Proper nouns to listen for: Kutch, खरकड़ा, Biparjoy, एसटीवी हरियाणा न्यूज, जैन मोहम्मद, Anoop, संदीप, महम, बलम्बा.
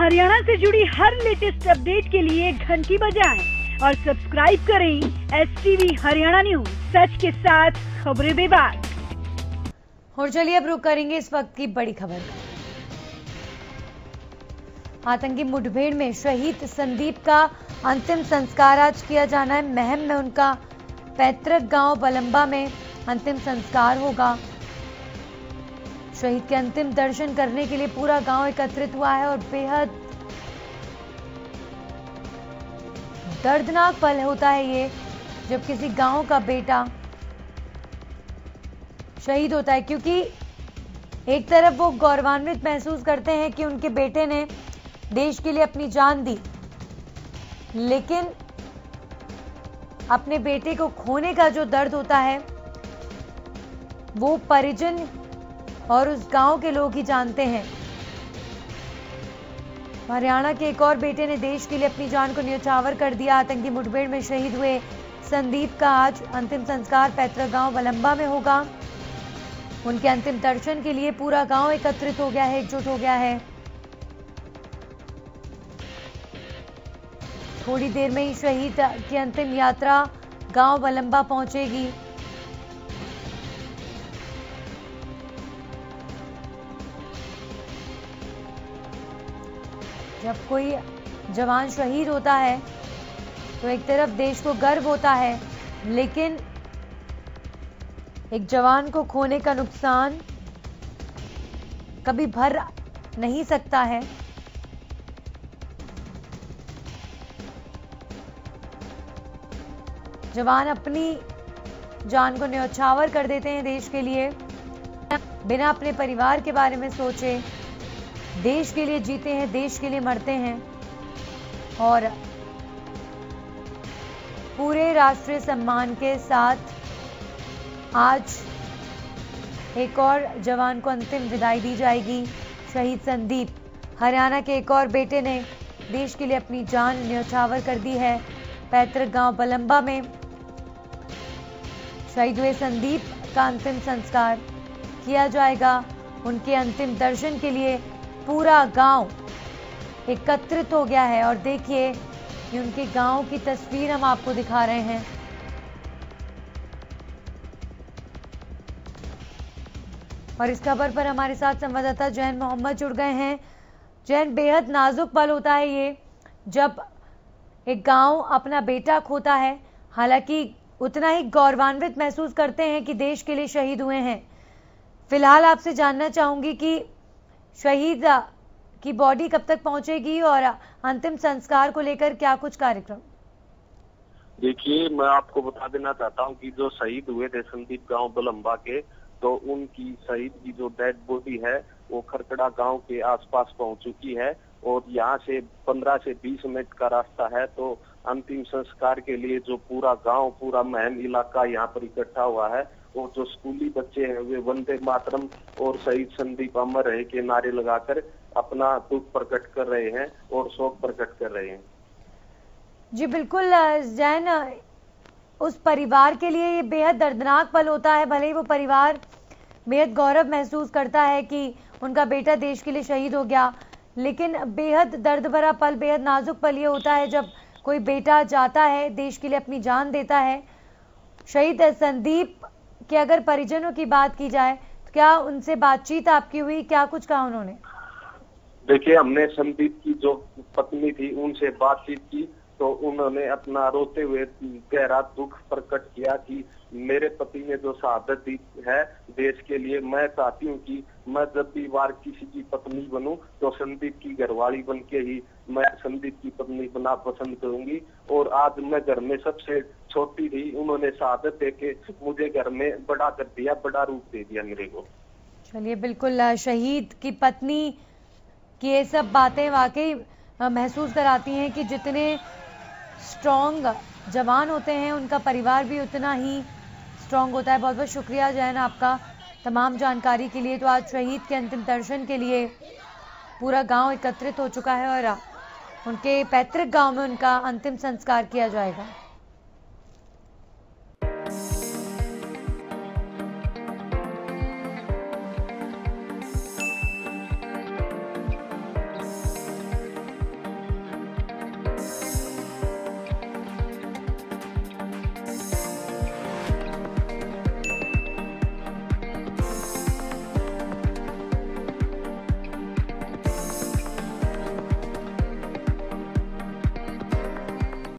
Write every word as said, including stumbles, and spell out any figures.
हरियाणा से जुड़ी हर latest update के लिए घंटी बजाएं और सब्सक्राइब करें एसटीवी हरियाणा न्यूज, सच के साथ खबरें बेबाक। और चलिए अब रुक करेंगे इस वक्त की बड़ी खबर। आतंकी मुठभेड़ में शहीद संदीप का अंतिम संस्कार आज किया जाना है। महम में उनका पैतृक गांव बलम्बा में अंतिम संस्कार होगा। शहीद के अंतिम दर्शन करने के लिए पूरा गांव एकत्रित हुआ है और बेहद दर्दनाक पल होता है ये, जब किसी गांव का बेटा शहीद होता है, क्योंकि एक तरफ वो गौरवान्वित महसूस करते हैं कि उनके बेटे ने देश के लिए अपनी जान दी, लेकिन अपने बेटे को खोने का जो दर्द होता है वो परिजन और उस गांव के लोग ही जानते हैं। हरियाणा के एक और बेटे ने देश के लिए अपनी जान को न्योछावर कर दिया। आतंकी मुठभेड़ में शहीद हुए संदीप का आज अंतिम संस्कार पैतृक गांव बलम्बा में होगा। उनके अंतिम दर्शन के लिए पूरा गांव एकत्रित हो गया है, एकजुट हो गया है। थोड़ी देर में ही शहीद की अंतिम यात्रा गांव बलम्बा पहुंचेगी। जब कोई जवान शहीद होता है तो एक तरफ देश को गर्व होता है, लेकिन एक जवान को खोने का नुकसान कभी भर नहीं सकता है। जवान अपनी जान को न्योछावर कर देते हैं देश के लिए, बिना अपने परिवार के बारे में सोचे। देश के लिए जीते हैं, देश के लिए मरते हैं और पूरे राष्ट्रीय सम्मान के साथ आज एक और जवान को अंतिम विदाई दी जाएगी। शहीद संदीप, हरियाणा के एक और बेटे ने देश के लिए अपनी जान न्योछावर कर दी है। पैतृक गांव बलम्बा में शहीद हुए संदीप का अंतिम संस्कार किया जाएगा। उनके अंतिम दर्शन के लिए पूरा गांव एकत्रित हो गया है और देखिए ये उनके गांव की तस्वीर हम आपको दिखा रहे हैं। और इस खबर पर हमारे साथ संवाददाता जैन मोहम्मद जुड़ गए हैं। जैन, बेहद नाजुक पल होता है ये जब एक गांव अपना बेटा खोता है। हालांकि उतना ही गौरवान्वित महसूस करते हैं कि देश के लिए शहीद हुए हैं। फिलहाल आपसे जानना चाहूंगी कि शहीद की बॉडी कब तक पहुंचेगी और अंतिम संस्कार को लेकर क्या कुछ कार्यक्रम? देखिए, मैं आपको बता देना चाहता हूँ कि जो शहीद हुए थे संदीप गाँव बलम्बा के, तो उनकी शहीद की जो डेड बॉडी है वो खरकड़ा गांव के आसपास पहुंच चुकी है और यहां से पंद्रह से बीस मिनट का रास्ता है। तो अंतिम संस्कार के लिए जो पूरा गांव, पूरा महम इलाका यहां पर इकट्ठा हुआ है और जो स्कूली बच्चे हैं वे वंदे मातरम और शहीद संदीप अमर रहे के नारे लगाकर अपना दुख प्रकट कर रहे हैं और शोक प्रकट कर रहे हैं। जी बिल्कुल जैन, उस परिवार के लिए ये बेहद दर्दनाक पल होता है। भले ही वो परिवार बेहद गौरव महसूस करता है कि उनका बेटा देश के लिए शहीद हो गया, लेकिन बेहद दर्द भरा पल, बेहद नाजुक पल ये होता है जब कोई बेटा जाता है, देश के लिए अपनी जान देता है। शहीद संदीप के अगर परिजनों की बात की जाए तो क्या उनसे बातचीत आपकी हुई, क्या कुछ कहा उन्होंने? देखिये, हमने संदीप की जो पत्नी थी उनसे बातचीत की तो उन्होंने अपना रोते हुए गहरा दुख प्रकट किया कि मेरे पति ने जो शहादत दी है देश के लिए, मैं चाहती हूँ कि मैं जब भी बार किसी की पत्नी बनूं तो संदीप की घरवाली बन के ही मैं संदीप की पत्नी बना पसंद करूंगी। और आज मैं घर में सबसे छोटी थी, उन्होंने शहादत दे के मुझे घर में बड़ा कर दिया, बड़ा रूप दे दिया मेरे को। चलिए, बिल्कुल शहीद की पत्नी की ये सब बातें वाकई महसूस कराती हैं कि जितने स्ट्रॉन्ग जवान होते हैं उनका परिवार भी उतना ही स्ट्रॉन्ग होता है। बहुत बहुत शुक्रिया जैन आपका तमाम जानकारी के लिए। तो आज शहीद के अंतिम दर्शन के लिए पूरा गांव एकत्रित हो चुका है और उनके पैतृक गांव में उनका अंतिम संस्कार किया जाएगा।